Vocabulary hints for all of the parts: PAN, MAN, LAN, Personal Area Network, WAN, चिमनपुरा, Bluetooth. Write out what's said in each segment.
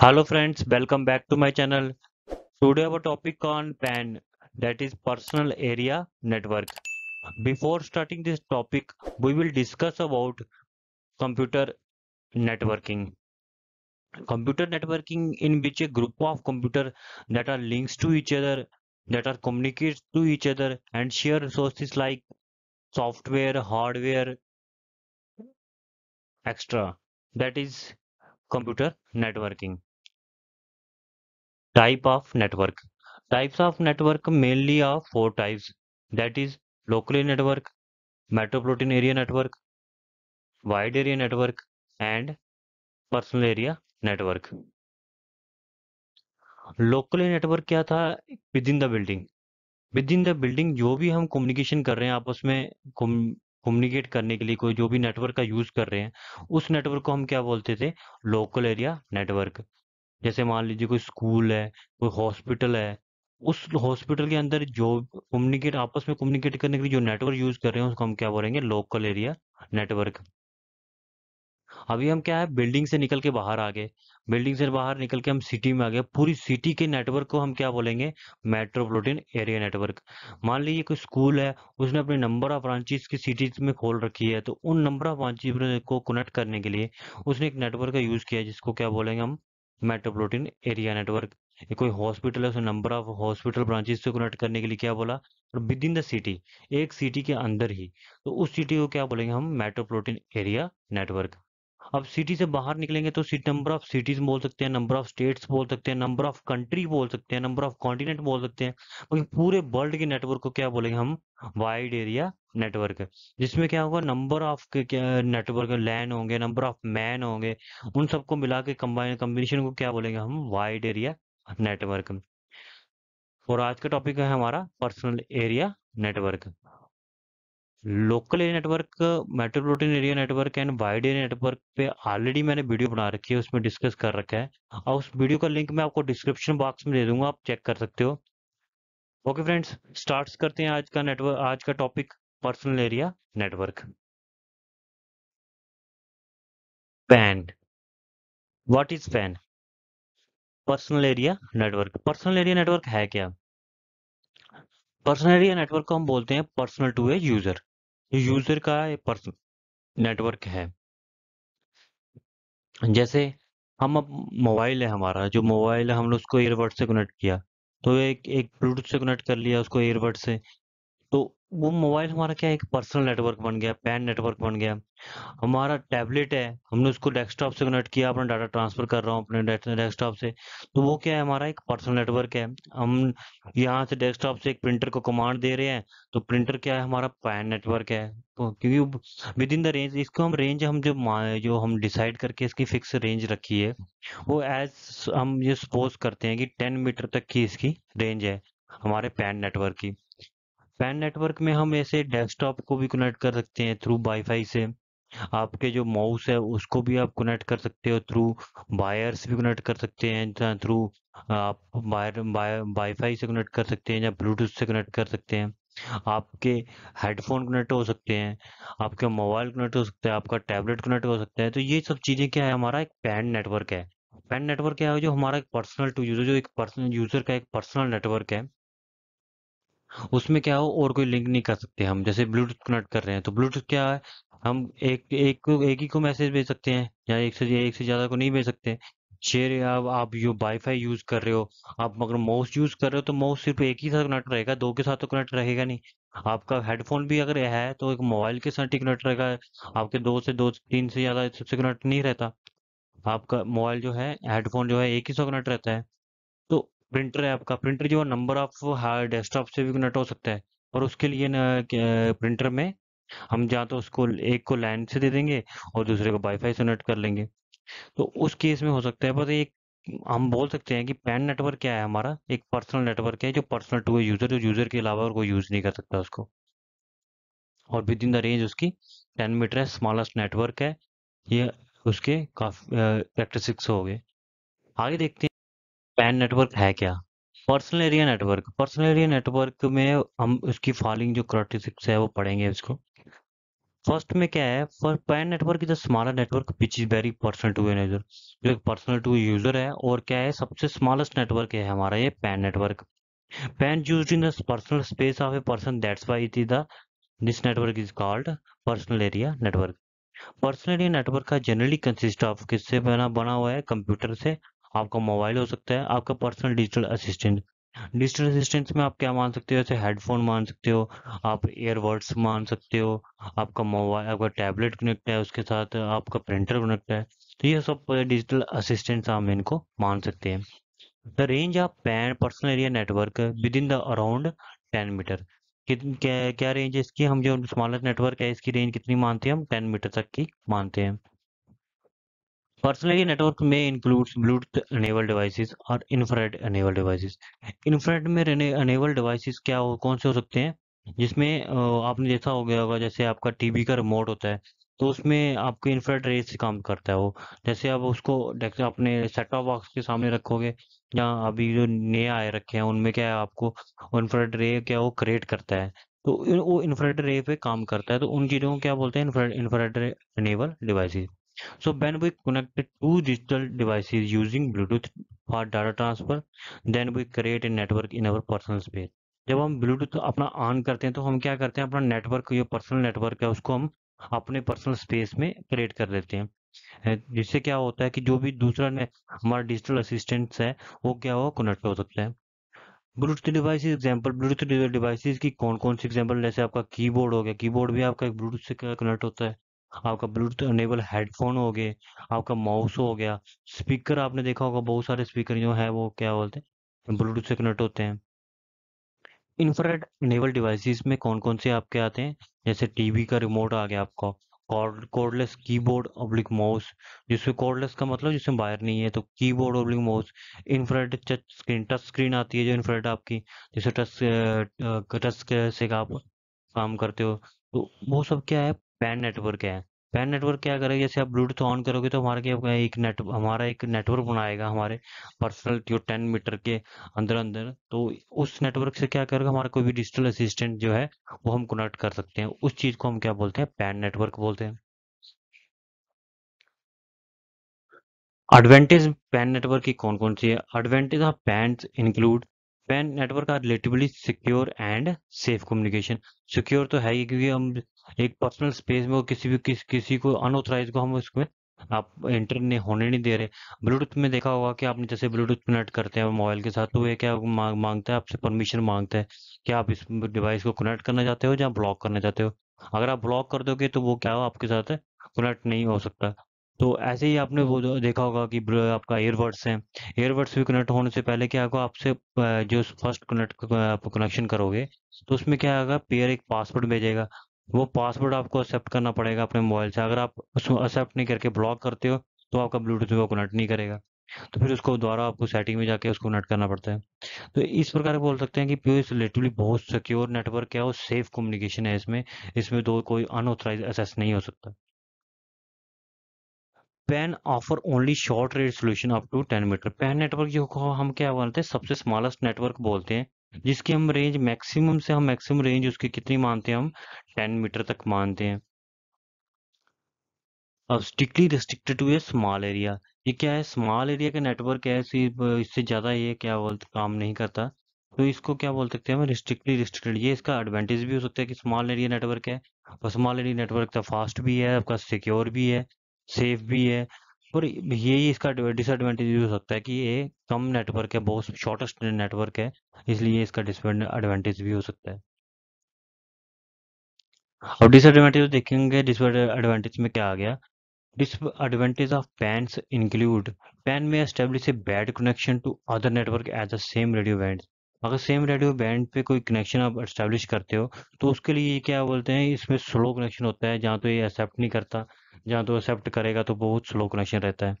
Hello friends, welcome back to my channel. Today our topic on PAN, that is personal area network. Before starting this topic, we will discuss about computer networking. Computer networking, in which a group of computers that are linked to each other, that are communicates to each other and share resources like software, hardware, etc. That is computer networking. Type of network. Types of network mainly are four types, that is local area network, metropolitan area network, wide area network and personal area network. Local area network क्या था? Within the building. Within the building जो भी हम communication कर रहे हैं आपस में, कम्युनिकेट करने के लिए कोई जो भी नेटवर्क का यूज कर रहे हैं, उस नेटवर्क को हम क्या बोलते थे? Local area network. जैसे मान लीजिए कोई स्कूल है, कोई हॉस्पिटल है, उस हॉस्पिटल के अंदर जो कम्युनिकेट आपस में कम्युनिकेट करने के लिए जो नेटवर्क यूज कर रहे हैं उसको हम क्या बोलेंगे? Local area network. अभी हम क्या है, बिल्डिंग से निकल के बाहर आ गए, बिल्डिंग से बाहर निकल के हम सिटी में आ गए. पूरी सिटी के नेटवर्क को हम क्या बोलेंगे? Metropolitan area network. मान लीजिए कोई स्कूल है, उसने अपने नंबर ऑफ ब्रांचेस की सिटीज में खोल रखी है, तो उन नंबर ऑफ ब्रांचेस को कनेक्ट करने के लिए उसने एक नेटवर्क का यूज किया, जिसको क्या बोलेंगे हम? Metropolitan area network. कोई हॉस्पिटल है, उसने नंबर ऑफ हॉस्पिटल ब्रांचेस से कनेक्ट करने के लिए क्या बोला? विद इन द सिटी, एक सिटी के अंदर ही, तो उस सिटी को क्या बोलेंगे हम? Metropolitan area network. अब सिटी से बाहर निकलेंगे तो नंबर ऑफ सिटीज बोल सकते हैं, नंबर ऑफ स्टेट्स बोल सकते हैं, नंबर ऑफ कंट्री बोल सकते हैं, नंबर ऑफ कॉन्टिनेंट बोल सकते हैं, तो पूरे वर्ल्ड के नेटवर्क को क्या बोलेंगे हम? Wide area network. जिसमें क्या होगा? नंबर ऑफ नेटवर्क लैन होंगे, नंबर ऑफ मैन होंगे, उन सबको मिला के कम्बिनेशन को क्या बोलेंगे हम? Wide area network. और आज का टॉपिक है हमारा personal area network. Local area network, metropolitan area network and wide area network पे ऑलरेडी मैंने वीडियो बना रखी है, उसमें डिस्कस कर रखा है, और उस वीडियो का लिंक मैं आपको डिस्क्रिप्शन बॉक्स में दे दूंगा, आप चेक कर सकते हो. ओके फ्रेंड्स, स्टार्ट करते हैं आज का नेटवर्क, आज का topic personal area network. PAN. What is PAN? Personal area network. Personal area network है क्या? पर्सनल एरिया नेटवर्क को हम बोलते हैं personal to a user. User का पर्सनल नेटवर्क है. जैसे हम, अब मोबाइल है हमारा, जो मोबाइल है हमने उसको ईयरबड से कनेक्ट किया, तो एक ब्लूटूथ से कनेक्ट कर लिया उसको ईयरबड से, तो वो मोबाइल हमारा क्या है? एक पर्सनल नेटवर्क बन गया, पैन नेटवर्क बन गया. हमारा टैबलेट है, हमने उसको डेस्कटॉप से कनेक्ट किया, अपना डाटा ट्रांसफर कर रहा हूँ अपने डेस्कटॉप से, तो वो क्या है? हमारा एक पर्सनल नेटवर्क है. हम यहाँ से डेस्कटॉप से एक प्रिंटर को कमांड दे रहे हैं, तो प्रिंटर क्या है? हमारा पैन नेटवर्क है. तो क्योंकि विद इन द रेंज, इसको हम रेंज हम जो हम डिसाइड करके इसकी फिक्स रेंज रखी है, वो एज हम ये सपोज करते हैं कि 10 मीटर तक की इसकी रेंज है हमारे पैन नेटवर्क की. पैन नेटवर्क में हम ऐसे डेस्कटॉप को भी कनेक्ट कर सकते हैं थ्रू वाईफाई से, आपके जो माउस है उसको भी आप कनेक्ट कर सकते हो, थ्रू वायर्स भी कनेक्ट कर सकते हैं, थ्रू आप वाईफाई से कनेक्ट कर सकते हैं या ब्लूटूथ से कनेक्ट कर सकते हैं. आपके हेडफोन कनेक्ट हो सकते हैं, आपका मोबाइल कनेक्ट हो सकता है, आपका टैबलेट कनेक्ट हो सकता है. तो ये सब चीज़ें क्या है? हमारा एक पैन नेटवर्क है. पैन नेटवर्क क्या है? जो हमारा एक पर्सनल टू यूजर, जो एक पर्सनल यूजर का एक पर्सनल नेटवर्क है, उसमें क्या हो? और कोई लिंक नहीं कर सकते हम. जैसे ब्लूटूथ कनेक्ट कर रहे हैं, तो ब्लूटूथ क्या है? हम एक ही को मैसेज भेज सकते हैं, या एक से ज़्यादा को नहीं भेज सकते. शेयर आप जो वाईफाई यूज़ कर रहे हो, आप अगर माउस यूज़ कर रहे हो तो माउस सिर्फ एक ही साथ कनेक्ट रहेगा, दो के साथ तो कनेक्ट रहेगा नहीं. आपका हेडफोन भी अगर है तो एक मोबाइल के साथ ही कनेक्ट रहेगा, आपके दो तीन से ज़्यादा सबसे कनेक्ट नहीं रहता. आपका मोबाइल जो है, हेडफोन जो है, एक ही साथ कनेक्ट रहता है. तो प्रिंटर है आपका, प्रिंटर जो नंबर ऑफ डेस्कटॉप से भी कनेक्ट हो सकता है, और उसके लिए प्रिंटर में हम या तो उसको एक को लैन से दे देंगे और दूसरे को वाईफाई से कनेक्ट कर लेंगे, तो उस केस में हो सकता है. पर एक हम बोल सकते हैं कि पैन नेटवर्क क्या है? हमारा एक पर्सनल नेटवर्क है, जो पर्सनल टू यूजर, जो यूजर के अलावा और कोई यूज नहीं कर सकता उसको, और विद इन द रेंज उसकी 10 मीटर है, स्मॉलेस्ट नेटवर्क है ये. उसके काफी कैरेक्टरिस्टिक्स हो गए. आगे देखते हैं पैन नेटवर्क है क्या? Personal area network. Personal area network में हम उसकी फॉलोइंग जो कैरेक्टरिस्टिक्स है वो पढ़ेंगे. इसको फर्स्ट में क्या है, first PAN network is the smaller network which is very personal to user, जो एक पर्सनल टू यूजर है और क्या है सबसे स्मॉलेस्ट नेटवर्क है हमारा ये PAN network. PAN used in the personal space of a person, that's why it is the this network is called personal area network. Personal area network का generally consist of किससे बना हुआ है, computer से, आपका मोबाइल हो सकता है, आपका personal digital assistant. Digital assistants में आप क्या मान सकते हो, जैसे हेडफोन मान सकते हो आप, एयरबड्स मान सकते हो, आपका मोबाइल, आपका टैबलेट कनेक्ट है, उसके साथ आपका प्रिंटर कनेक्ट है, तो ये सब डिजिटल असिस्टेंट्स हम इनको मान सकते हैं। The range of PAN personal area network within the around 10 मीटर, क्या रेंज है इसकी, हम जो स्मॉलेस्ट नेटवर्क है इसकी रेंज कितनी मानते हैं हम, 10 मीटर तक की मानते हैं। पर्सनल एरिया नेटवर्क में इंक्लूड्स ब्लूटूथ एनेबल डिवाइसेस और इन्फ्रारेड एनेबल डिवाइसेस। इन्फ्रारेड में एनेबल डिवाइसेस क्या हो, कौन से हो सकते हैं, जिसमें आपने देखा हो गया होगा जैसे आपका टीवी का रिमोट होता है तो उसमें आपके इन्फ्रारेड रेज से काम करता है वो, जैसे आप उसको अपने सेट टॉप बॉक्स के सामने रखोगे, यहाँ अभी जो नए आए रखे हैं उनमें क्या है आपको इन्फ्रारेड रे क्या वो क्रिएट करता है, तो वो इन्फ्रारेड रे पे काम करता है, तो उन चीज़ों को क्या बोलते हैं, infrared enable devices. So when we connect two digital devices using Bluetooth for data transfer, then we create a network in our personal space। जब हम Bluetooth अपना ऑन करते हैं तो हम क्या करते हैं, अपना नेटवर्क, ये पर्सनल नेटवर्क है, उसको हम अपने पर्सनल स्पेस में क्रिएट कर देते हैं, जिससे क्या होता है कि जो भी दूसरा हमारा डिजिटल असिस्टेंट्स है वो क्या हो, कनेक्ट हो सकता है। Bluetooth devices example, bluetooth devices की कौन कौन सी एग्जांपल, जैसे आपका कीबोर्ड हो गया, कीबोर्ड भी आपका ब्लूटूथ से कनेक्ट होता है, आपका ब्लूटूथ एनेबल हेडफोन हो गए, आपका माउस हो गया, स्पीकर, आपने देखा होगा बहुत सारे स्पीकर जो है वो क्या बोलते हैं ब्लूटूथ से कनेक्ट होते हैं। इन्फ्रारेड एनेबल डिवाइसेस में कौन कौन से आपके आते हैं, जैसे टीवी का रिमोट आ गया आपका, कॉर्डलेस कीबोर्ड ऑब्लिक माउस, जिसमें कॉर्डलेस का मतलब जिसमें वायर नहीं है, तो keyboard oblique mouse. Infrared touch screen आती है जो इन्फ्रारेड आपकी, जिससे टच से आप काम करते हो, तो वो सब क्या है पैन नेटवर्क है। पैन नेटवर्क क्या करेगा, जैसे आप ब्लूटूथ ऑन करोगे तो हमारा एक नेटवर्क बनाएगा हमारे पर्सनल जो 10 मीटर के अंदर अंदर, तो उस नेटवर्क से क्या करेगा हमारा कोई भी डिजिटल असिस्टेंट जो है वो हम कनेक्ट कर सकते हैं, उस चीज को हम क्या बोलते हैं, पैन नेटवर्क बोलते हैं। एडवांटेज पैन नेटवर्क की कौन कौन सी है, advantage of PAN include PAN network are relatively secure and safe communication. Secure तो है ही, क्योंकि हम एक पर्सनल स्पेस में किसी को अनऑथराइज को हम उसमें आप एंटर नहीं होने नहीं दे रहे। ब्लूटूथ में देखा होगा कि आपने जैसे ब्लूटूथ कनेक्ट करते हैं मोबाइल के साथ, तो ये क्या मांगता है आपसे, परमिशन मांगता है कि आप इस डिवाइस को कनेक्ट करना चाहते हो या ब्लॉक करना चाहते हो। अगर आप ब्लॉक कर दोगे तो वो क्या हो आपके साथ कनेक्ट नहीं हो सकता। तो ऐसे ही आपने वो देखा होगा कि आपका एयरबड्स हैं, एयरबड्स भी कनेक्ट होने से पहले क्या होगा, आपसे जो फर्स्ट कनेक्शन करोगे तो उसमें क्या होगा, पेयर एक पासवर्ड भेजेगा, वो पासवर्ड आपको एक्सेप्ट करना पड़ेगा अपने मोबाइल से। अगर आप उसको एक्सेप्ट नहीं करके ब्लॉक करते हो तो आपका ब्लूटूथ वो कनेक्ट नहीं करेगा, तो फिर उसको दोबारा आपको सेटिंग में जाके उसको कनेक्ट करना पड़ता है। तो इस प्रकार बोल सकते हैं कि प्योर रिलेटिवली बहुत सिक्योर नेटवर्क है और सेफ कम्युनिकेशन है, इसमें तो कोई अनऑथराइज एक्सेस नहीं हो सकता। PAN offer only short range solution up to 10 मीटर। पैन नेटवर्क जो हम क्या बोलते हैं सबसे स्मॉलेस्ट नेटवर्क बोलते हैं, जिसकी हम रेंज मैक्सिमम से हम मैक्सिमम रेंज उसकी कितनी मानते हैं, हम 10 मीटर तक मानते हैं। अब strictly restricted to a small area, ये क्या है स्मॉल एरिया का नेटवर्क है, इससे ज़्यादा ये क्या बोलते काम नहीं करता, तो इसको क्या बोल सकते हैं हम रिस्ट्रिक्टली रिस्ट्रिक्टेड। ये इसका एडवांटेज भी हो सकता है कि स्मॉल एरिया नेटवर्क है, और स्मॉल एरिया नेटवर्क तो फास्ट भी है आपका, सिक्योर भी है, सेफ भी है, पर यही इसका डिसएडवांटेज हो सकता है कि ये कम नेटवर्क है, बहुत शॉर्टेस्ट नेटवर्क है, इसलिए इसका डिसएडवांटेज भी हो सकता है। और डिसएडवांटेज देखेंगे, डिसएडवांटेज में क्या आ गया, disadvantage of PAN include PAN में establish a bad connection to other network as a same radio band. अगर सेम रेडियो बैंड पे कोई कनेक्शन आप एस्टेब्लिश करते हो तो उसके लिए क्या बोलते हैं, इसमें स्लो कनेक्शन होता है, जहाँ तो ये एक्सेप्ट नहीं करता, जहाँ तो एक्सेप्ट करेगा तो बहुत स्लो कनेक्शन रहता है,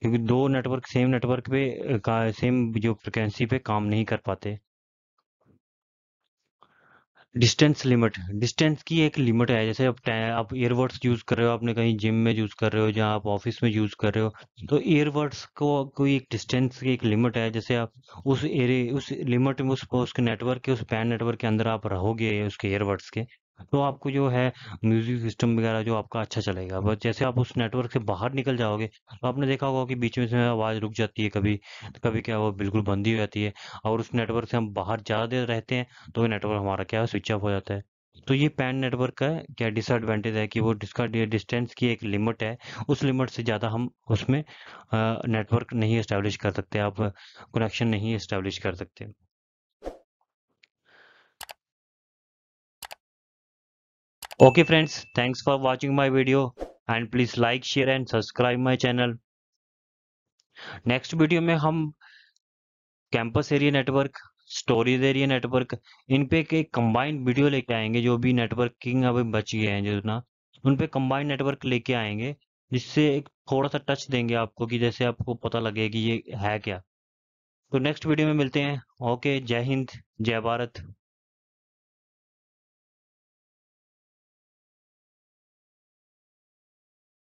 क्योंकि दो नेटवर्क सेम नेटवर्क पे सेम जो फ्रिक्वेंसी पे काम नहीं कर पाते। डिस्टेंस लिमिट, डिस्टेंस की एक लिमिट है, जैसे आप ईयरबड्स यूज़ कर रहे हो, आपने कहीं जिम में यूज़ कर रहे हो, जहाँ आप ऑफिस में यूज़ कर रहे हो, तो ईयरबड्स को कोई एक डिस्टेंस की एक लिमिट है, जैसे आप उस लिमिट में उसके नेटवर्क के उस पैन नेटवर्क के अंदर आप रहोगे उसके ईयरबड्स के, तो आपको जो है म्यूजिक सिस्टम वगैरह जो आपका अच्छा चलेगा। बस जैसे आप उस नेटवर्क से बाहर निकल जाओगे तो आपने देखा होगा कि बीच में से आवाज़ रुक जाती है, कभी कभी क्या वो बिल्कुल बंद ही हो जाती है। और उस नेटवर्क से हम बाहर ज़्यादा देर रहते हैं तो वो नेटवर्क हमारा क्या है स्विच ऑफ हो जाता है। तो ये पैन नेटवर्क का क्या डिसएडवांटेज है कि वो जिसका डिस्टेंस की एक लिमिट है, उस लिमिट से ज़्यादा हम उसमें नेटवर्क नहीं इस्टेब्लिश कर सकते, आप कनेक्शन नहीं इस्टेब्लिश कर सकते। Okay friends, thanks for watching my video and please like, share and subscribe my channel. Next video में हम campus area network, storage area network, इन पे एक कंबाइंड वीडियो लेके आएंगे। जो भी नेटवर्किंग अभी बची है जो ना, उन पे कंबाइंड नेटवर्क लेके आएंगे, जिससे एक थोड़ा सा टच देंगे आपको कि जैसे आपको पता लगे कि ये है क्या। तो नेक्स्ट वीडियो में मिलते हैं। ओके, जय हिंद, जय भारत।